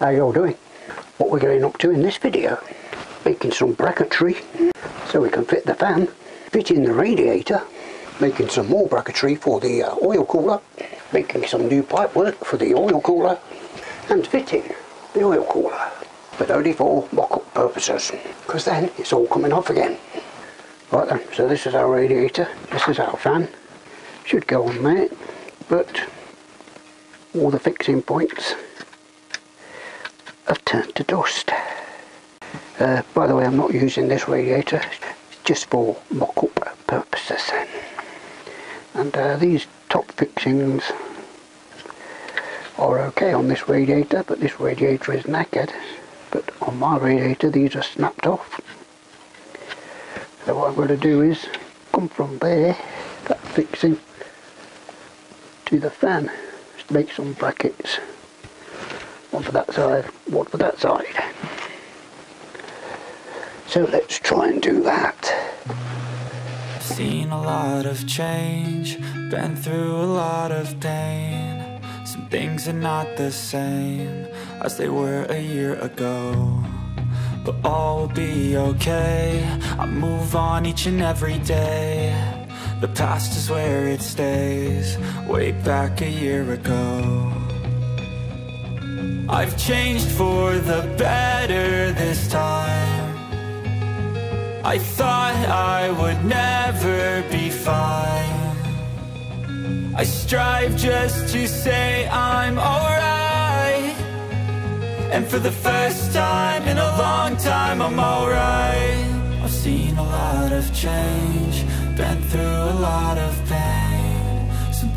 How you all doing? What we're going up to in this video, making some bracketry so we can fit the fan, fit in the radiator, making some more bracketry for the oil cooler, making some new pipe work for the oil cooler and fitting the oil cooler, but only for mock-up purposes because then it's all coming off again. Right then, so this is our radiator, this is our fan, should go on there, but all the fixing points have turned to dust. By the way, I'm not using this radiator, it's just for mock-up purposes. And these top fixings are okay on this radiator, but this radiator is knackered. But on my radiator these are snapped off. So what I'm going to do is come from there, that fixing, to the fan, just make some brackets. One for that side, one for that side. So let's try and do that. I've seen a lot of change, been through a lot of pain. Some things are not the same as they were a year ago, but all will be okay. I move on each and every day. The past is where it stays, way back a year ago. I've changed for the better this time. I thought I would never be fine. I strive just to say I'm alright, and for the first time in a long time I'm alright. I've seen a lot of change, been through a lot of pain. Some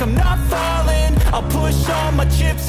I'm not falling, I'll push all my chips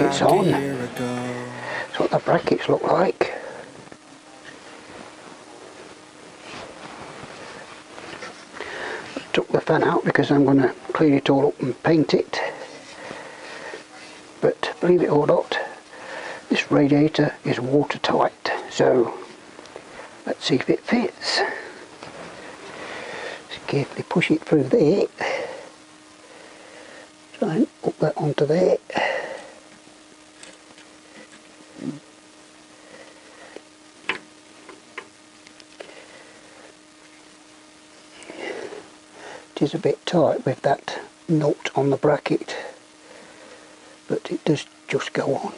It's on. That's what the brackets look like. I took the fan out because I'm going to clean it all up and paint it. But believe it or not, this radiator is watertight. So let's see if it fits. Just carefully push it through there. Try and put that onto there. It is a bit tight with that knot on the bracket, but it does just go on.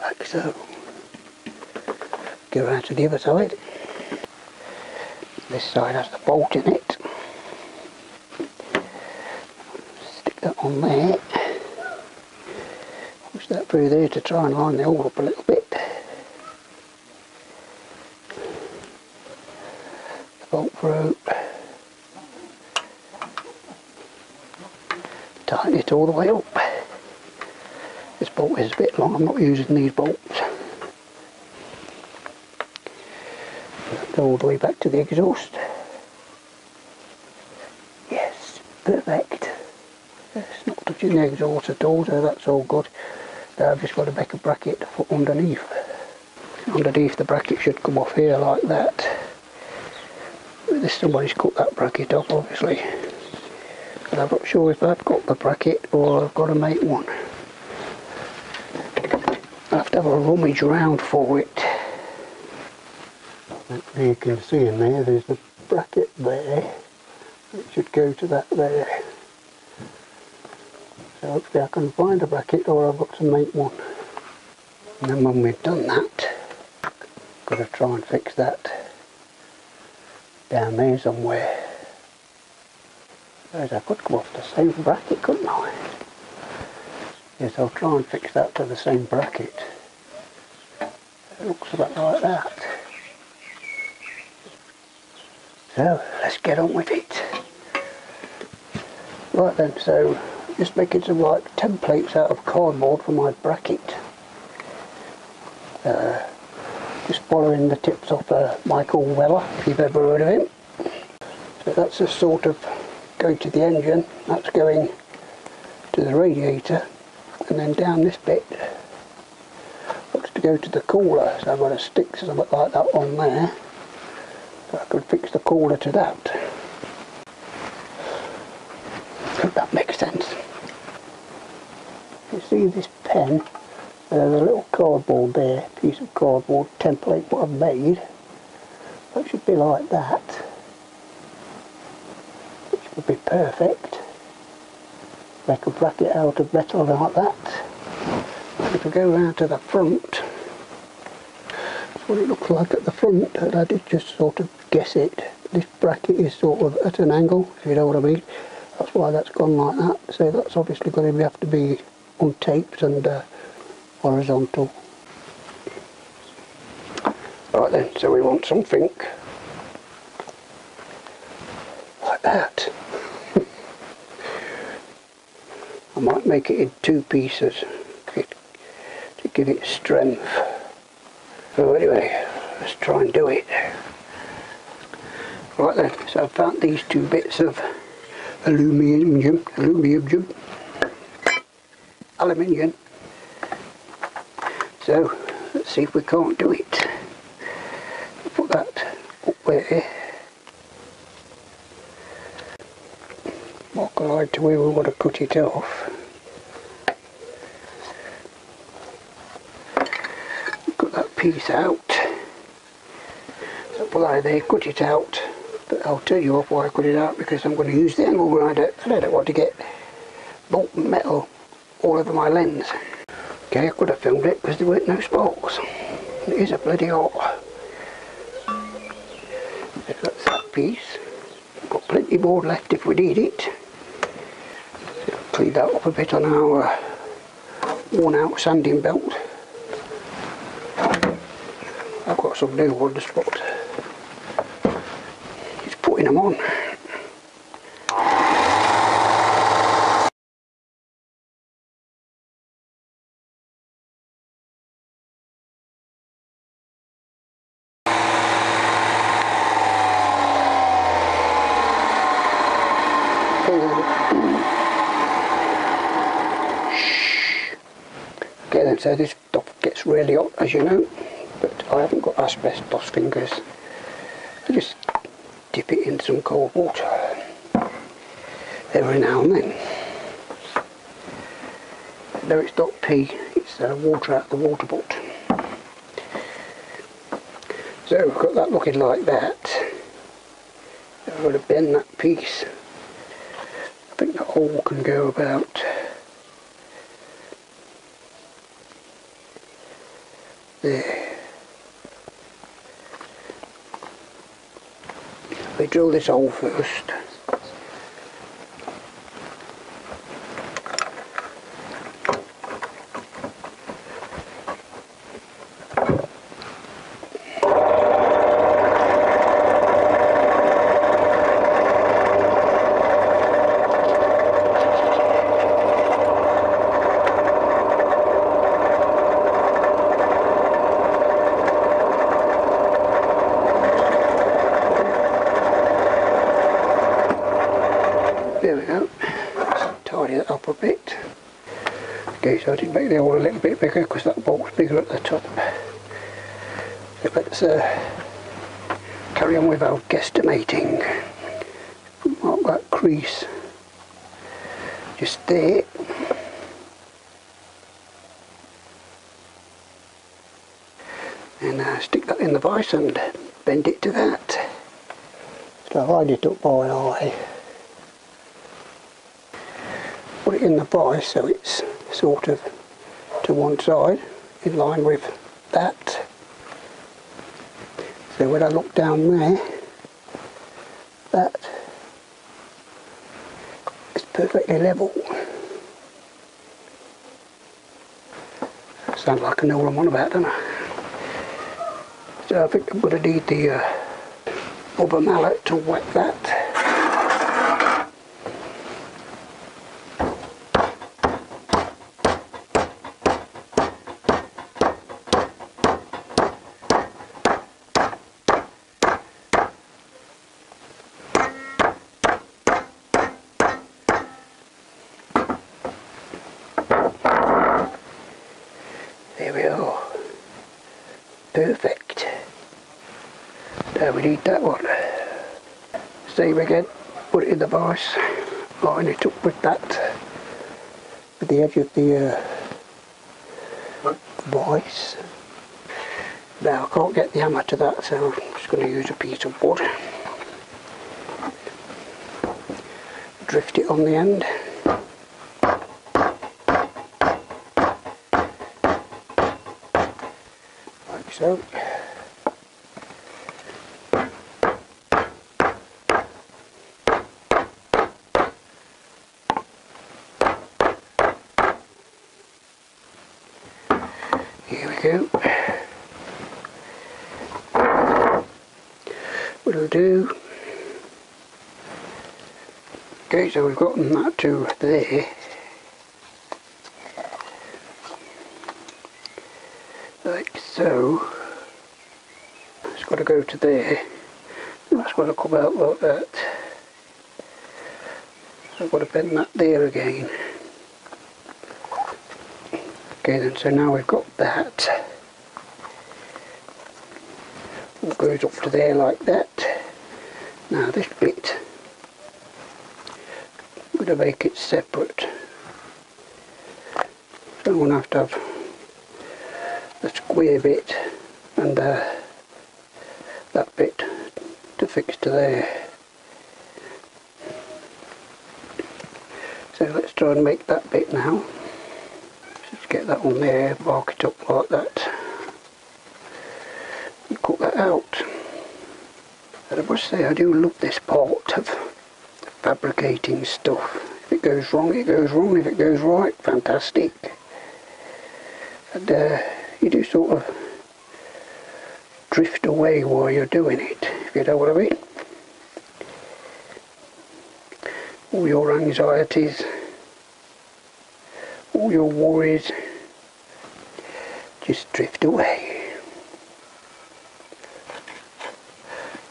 Like so. Go around to the other side. This side has the bolt in it. Stick that on there. push that through there to try and line the oil up a little bit. Bolt through. Tighten it all the way up. This bolt is a bit long, I'm not using these bolts. Go all the way back to the exhaust. Yes, perfect. It's not touching the exhaust at all, so that's all good. Now I've just got to make a bracket for underneath. Underneath the bracket should come off here like that. Somebody's cut that bracket off, obviously. And I'm not sure if I've got the bracket or I've got to make one. I have to have a rummage round for it. Hopefully you can see in there, there's the bracket there. It should go to that there. So hopefully I can find a bracket or I've got to make one. And then when we've done that, I've got to try and fix that down there somewhere. Whereas I could come off the same bracket, couldn't I? Yes, I'll try and fix that to the same bracket. It looks about like that. So, let's get on with it. Right then, so, just making some like templates out of cardboard for my bracket. Just following the tips of Michael Weller, if you've ever heard of him. So that's the sort of going to the engine, that's going to the radiator, and then down this bit looks to go to the cooler, so I've got to stick something like that on there, so I could fix the cooler to that. Hope that makes sense. You see this pen? There's a little cardboard there, piece of cardboard template what I've made. That should be like that, which would be perfect. Make a bracket out of metal like that. If we go round to the front, that's what it looks like at the front, and I did just sort of guess it. This bracket is sort of at an angle, if you know what I mean. That's why that's gone like that, so that's obviously going to have to be untaped and horizontal. Right then, so we want something like that. I might make it in two pieces to give it strength. So anyway, let's try and do it. Right then, so I've found these two bits of aluminium. So, let's see if we can't do it. Put that up there. Mark a line to where we want to cut it off. Cut that piece out. So put that in there, cut it out. But I'll tell you off why I cut it out, because I'm going to use the angle grinder and I don't want to get bolt metal all over my lens. Okay, I could have filmed it because there weren't no sparks. It is a bloody hot. So that's that piece. We've got plenty more left if we need it. So clean that up a bit on our worn out sanding belt. I've got some new ones, but just putting them on. So this stuff gets really hot, as you know, but I haven't got asbestos fingers. I just dip it in some cold water every now and then. No, it's not pee, it's water out of the water pot. So we've got that looking like that. I'm going to bend that piece. I think the hole can go about there. We drill this hole first. tidy that up a bit. Okay, so I did make the hole a little bit bigger because that bolt's bigger at the top. So let's carry on without guesstimating. Mark that crease just there. And stick that in the vise and bend it to that. So I've lined it up by eye. Put it in the vise so it's sort of to one side, in line with that. So when I look down there, that is perfectly level. Sounds like I know what I'm on about, don't I? So I think I'm going to need the rubber mallet to whack that. There we are. Perfect. We need that one. Same again, put it in the vise, line it up with that, with the edge of the vise. Now I can't get the hammer to that, so I'm just going to use a piece of wood. Drift it on the end. Like so. Here we go. Will do. Okay, so we've gotten that to there. Like so. It's got to go to there. And that's got to come out like that. So I've got to bend that there again. Okay then, so now we've got that. It goes up to there like that. Now this bit, I'm going to make it separate. So I'm going to have the square bit and that bit to fix to there. So let's try and make that bit now. Get that on there, mark it up like that, and cut that out. And I must say I do love this part of fabricating stuff. If it goes wrong, it goes wrong. If it goes right, fantastic. And you do sort of drift away while you're doing it, if you know what I mean. All your anxieties, all your worries just drift away.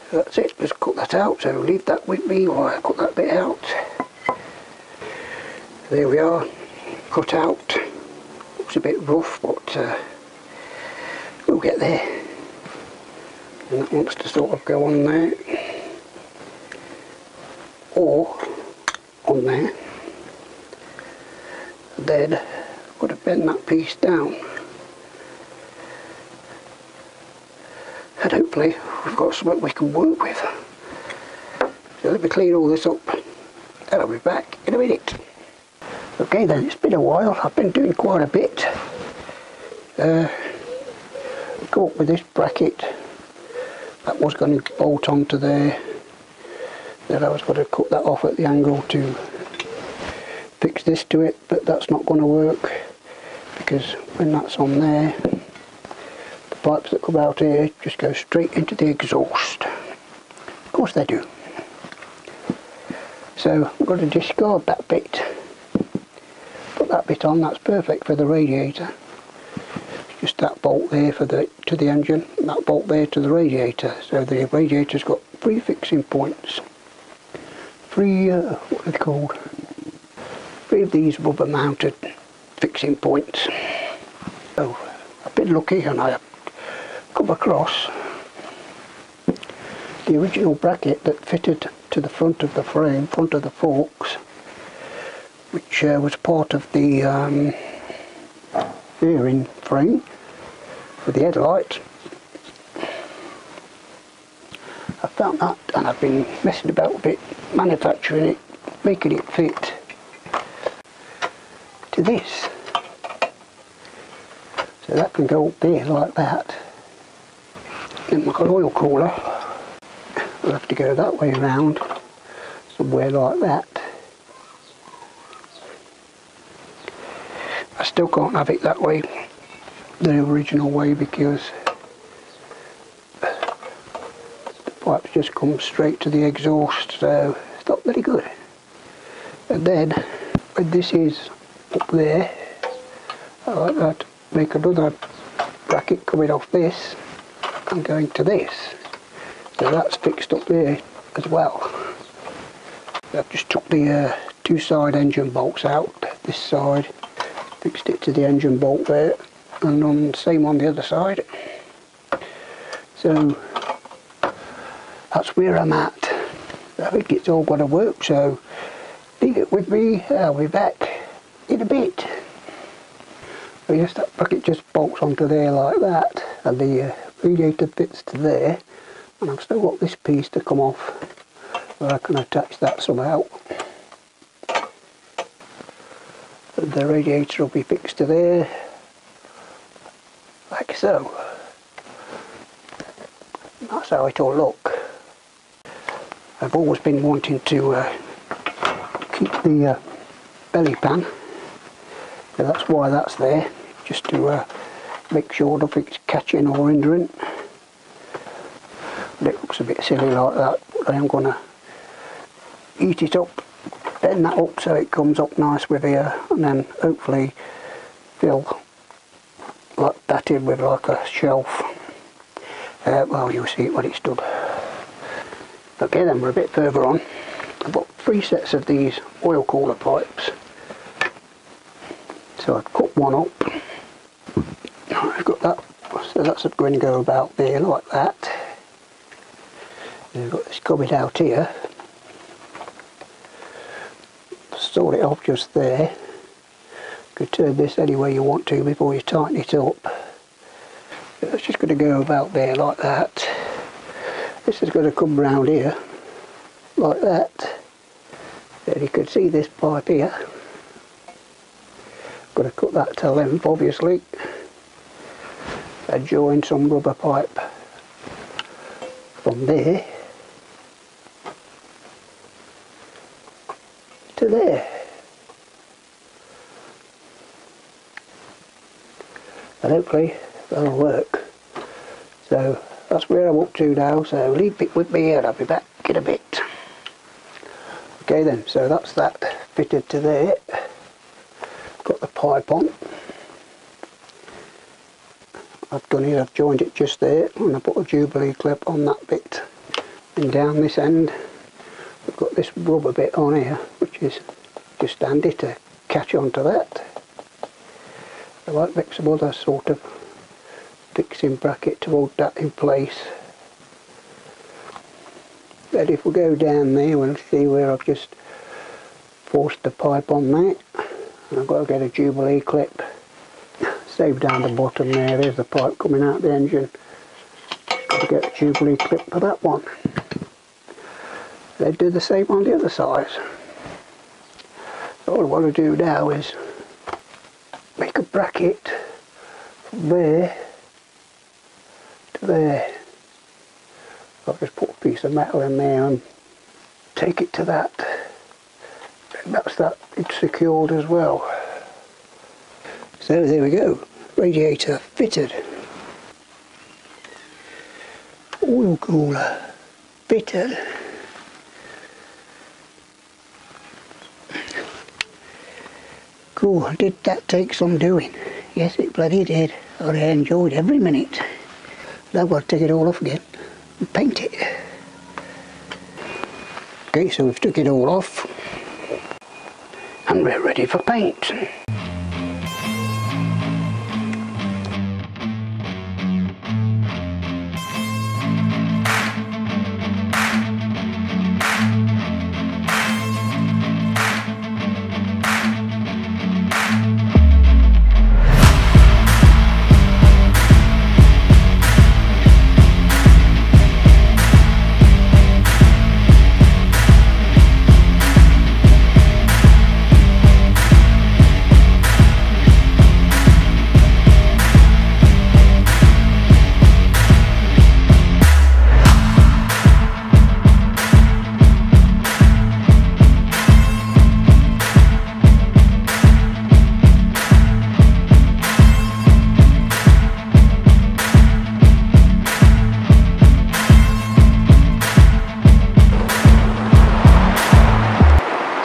So that's it, let's cut that out. So leave that with me while I cut that bit out. There we are, cut out. Looks a bit rough, but we'll get there. And that wants to sort of go on there, or on there. Then I've got to bend that piece down, and hopefully we've got something we can work with. So let me clean all this up and I'll be back in a minute. Okay then, it's been a while. I've been doing quite a bit. I've come up with this bracket that was going to bolt onto there, then I was going to cut that off at the angle to fix this to it, but that's not going to work because when that's on there, the pipes that come out here just go straight into the exhaust. Of course they do. So I'm going to discard that bit, put that bit on. That's perfect for the radiator. Just that bolt there for the to the engine, and that bolt there to the radiator. So the radiator's got three fixing points, three what are they called? of these rubber mounted fixing points. So I've been lucky and I come across the original bracket that fitted to the front of the frame, front of the forks, which was part of the airing frame for the headlight. I found that and I've been messing about with it, manufacturing it, making it fit to this. So that can go up there like that. Then like an oil cooler, I'll have to go that way around, somewhere like that. I still can't have it that way, the original way, because the pipes just come straight to the exhaust, so it's not very good. And then, when this is up there, I like that, make another bracket coming off this and going to this, so that's fixed up there as well. I've just took the two side engine bolts out, this side, fixed it to the engine bolt there, and on the same on the other side. So that's where I'm at. I think it's all going to work, so leave it with me, I'll be back in a bit. I guess that bracket just bolts onto there like that, and the radiator fits to there, and I've still got this piece to come off where I can attach that somehow. The radiator will be fixed to there, like so. And that's how it all look. I've always been wanting to keep the belly pan. So that's why that's there, just to make sure nothing's catching or hindering. And it looks a bit silly like that, but I am going to heat it up, bend that up so it comes up nice with here, and then hopefully fill like that in with like a shelf. Well, you'll see it when it's done. Okay, then we're a bit further on. I've got three sets of these oil cooler pipes. So I've cut one up, I've got that, so that's going to go about there like that. And I've got this coming out here, sort it off just there. You can turn this any way you want to before you tighten it up. It's just going to go about there like that. This is going to come round here, like that. And you can see this pipe here. Going to cut that to length, obviously, and join some rubber pipe from there to there. And hopefully that'll work. So that's where I'm up to now, so leave it with me here and I'll be back in a bit. Okay then, so that's that fitted to there. Got the pipe on. I've done it, I've joined it just there, and I put a Jubilee clip on that bit. And down this end, we've got this rubber bit on here, which is just handy to catch onto that. I might make some other sort of fixing bracket to hold that in place. But if we go down there, we'll see where I've just forced the pipe on there. I've got to get a Jubilee clip, save down the bottom there, there's the pipe coming out the engine. Got to get a Jubilee clip for that one. They do the same on the other side. So all I want to do now is make a bracket from there to there. I'll just put a piece of metal in there and take it to that. That's that, it's secured as well. So there we go, radiator fitted, oil cooler fitted, cool. Did that take some doing? Yes it bloody did, and I enjoyed every minute. Now I've got to take it all off again and paint it. Okay, so we've took it all off. and we're ready for paint.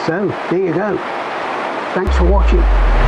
So there you go. Thanks for watching.